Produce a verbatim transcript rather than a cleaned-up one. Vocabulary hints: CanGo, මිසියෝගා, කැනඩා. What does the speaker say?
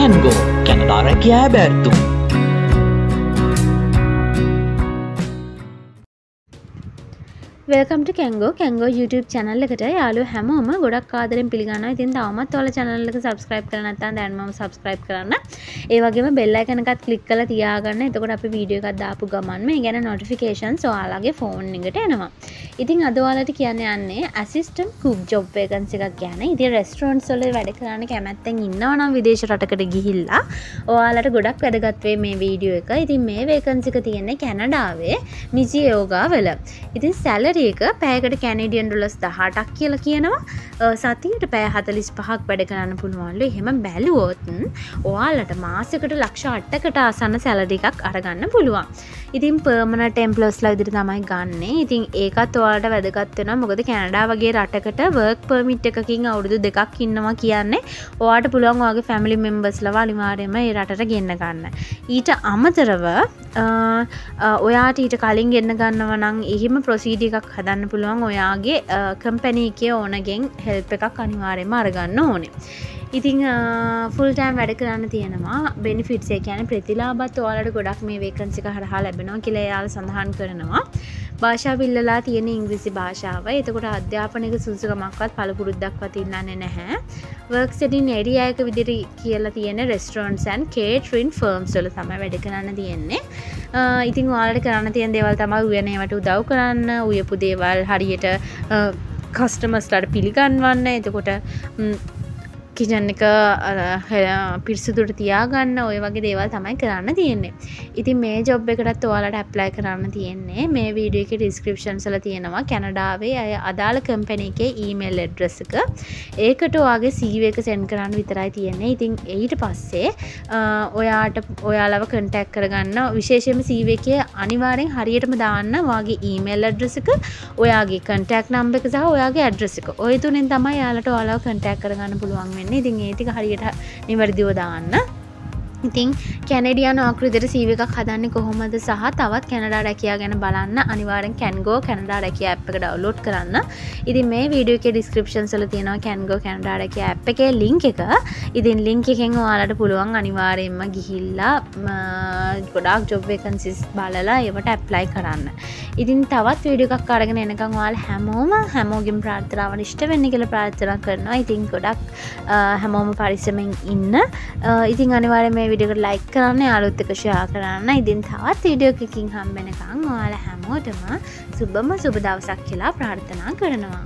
CanGo क्या नज़ारा किया है बैरतू। Welcome to CanGo CanGo YouTube channel එකට යාළුවෝ හැමෝම ගොඩක් ආදරෙන් පිළිගන්නවා. ඉතින් තාමත් ඔයාලා channel එක subscribe කරලා නැත්නම් දැන් මම subscribe කරන්න. ඒ වගේම bell icon එකත් click කරලා තියාගන්න. එතකොට අපි video එකක් දාපු ගමන් මේ ගැන notifications ඔයාලගේ phone එකට එනවා. ඉතින් අද ඔයාලට කියන්න යන්නේ assistant cook job vacancy එකක් ගැන. ඉතින් restaurants වල වැඩ කරන්න කැමැත්තෙන් ඉන්නවා නම් විදේශ රටකට ගිහිල්ලා ඔයාලට ගොඩක් වැදගත් වෙයි මේ video එක. ඉතින් මේ vacancy එක තියෙන්නේ කැනඩාවේ මිසියෝගා වල. ඉතින් salary එක පැයකට කැනේඩියන් ඩොලර්ස් දහඅටක් කියලා කියනවා. සතියට පැය හතළිස් පහක් වැඩ කරන්න පුළුවන්ලු. එහෙම බැලුවොත් ඔයාලට මාසෙකට ලක්ෂ අටකට ආසන්න සැලරි එකක් අරගන්න පුළුවන්. ඉතින් පර්මනන්ට් එම්ප්ලොයිස්ලා විදිහට තමයි ගන්නෙ. ඉතින් ඒකත් ඔයාලට වැදගත් වෙනවා. මොකද කැනඩා වගේ රටකට work permit එකකින් අවුරුදු දෙකක් ඉන්නවා කියන්නේ ඔයාට පුළුවන් ඔයාගේ family membersලා අනිවාර්යයෙන්ම ඒ රටට ගෙන්න ගන්න. ඊට අමතරව ඔයාට ඊට කලින් ගෙන්න ගන්නව නම් එහෙම procedure එකක් හදන්න පුළුවන් ඔයාගේ කම්පැනි එකේ ඕනගෙන් help එකක් අනිවාර්යයෙන්ම අරගන්න ඕනේ. ඉතින් full time වැඩ කරන්න තියෙනවා. benefits එක කියන්නේ ප්‍රතිලාභත් ඔයාලට ගොඩක් මේ vacancy එක හරහා ලැබෙනවා කියලා එයාලා සඳහන් කරනවා. භාෂාව ඉල්ලලා තියෙන ඉංග්‍රීසි භාෂාව. එතකොට අධ්‍යාපනයක සුසුකමක්වත් පළපුරුද්දක්වත් ඉන්නන්නේ නැහැ. work setting area එක විදිහට කියලා තියෙන restaurants and catering firms වල තමයි වැඩ කරන්න තියෙන්නේ. ඉතින් ඔයාලට කරන්න තියෙන දේවල් තමයි උයනේවට උදව් කරන්න, උයපු දේවල් හරියට කස්ටමර්ස්ලාට පිළිගන්වන්න. එතකොට කිචන් එක පිරිසිදුට තියාගන්න ඔය වගේ දේවල් තමයි කරන්න තියෙන්නේ. ඉතින් මේ ජොබ් එකටත් ඔයාලට ඇප්ලයි කරන්න තියෙන්නේ. මේ වීඩියෝ එකේ ඩිස්ක්‍රිප්ෂන්ස් වල තියෙනවා කැනඩාවේ අය අදාළ කම්පැනි එකේ ඊමේල් ඇඩ්‍රස් එක. ඒකට ඔයාගේ සී වී එක send කරන්න විතරයි තියෙන්නේ. ඉතින් ඊට පස්සේ ඔයාට ඔයාලව contact කරගන්න විශේෂයෙන්ම සී වී එකේ අනිවාර්යෙන් හරියටම දාන්න ඔයාගේ ඊමේල් ඇඩ්‍රස් එක, ඔයාගේ contact number එක සහ ඔයාගේ ඇඩ්‍රස් එක. ඔය තුනෙන් තමයි ඔයාලට ඔයාලව contact කරගන්න පුළුවන් වෙන්නේ. ඉතින් ඒ ටික හරියට නිවැරදිව දාන්න. ඉතින් කැනඩියානු ආකෘතියට සී වී එකක් හදන්නේ කොහොමද සහ තවත් කැනඩා රැකියාව ගැන බලන්න අනිවාර්යෙන් CanGo කැනඩා රැකියාව app එක ඩවුන්ලෝඩ් කරන්න. ඉතින් මේ වීඩියෝ එකේ descriptions වල තියෙනවා CanGo කැනඩා රැකියාව app එකේ link එක. ඉතින් link එකෙන් ඔයාලට පුළුවන් අනිවාර්යෙන්ම ගිහිල්ලා ගොඩාක් job vacancies බලලා ඒවට apply කරන්න. ඉතින් තවත් වීඩියෝ එකක් අරගෙන එනකන් ඔයාලා හැමෝම හැමෝගෙම ප්‍රාර්ථනාව නිෂ්ඨ වෙන්න කියලා ප්‍රාර්ථනා කරනවා. ඉතින් ගොඩක් හැමෝම පරිස්සමෙන් ඉන්න. ඉතින් අනිවාර්යෙන්ම video එකට like කරන්න, අලුත් එක share කරන්න. ඉතින් තවත් video එකකින් හම්බ වෙනකන් ඔයාලා හැමෝටම සුබම සුබ දවසක් කියලා ප්‍රාර්ථනා කරනවා.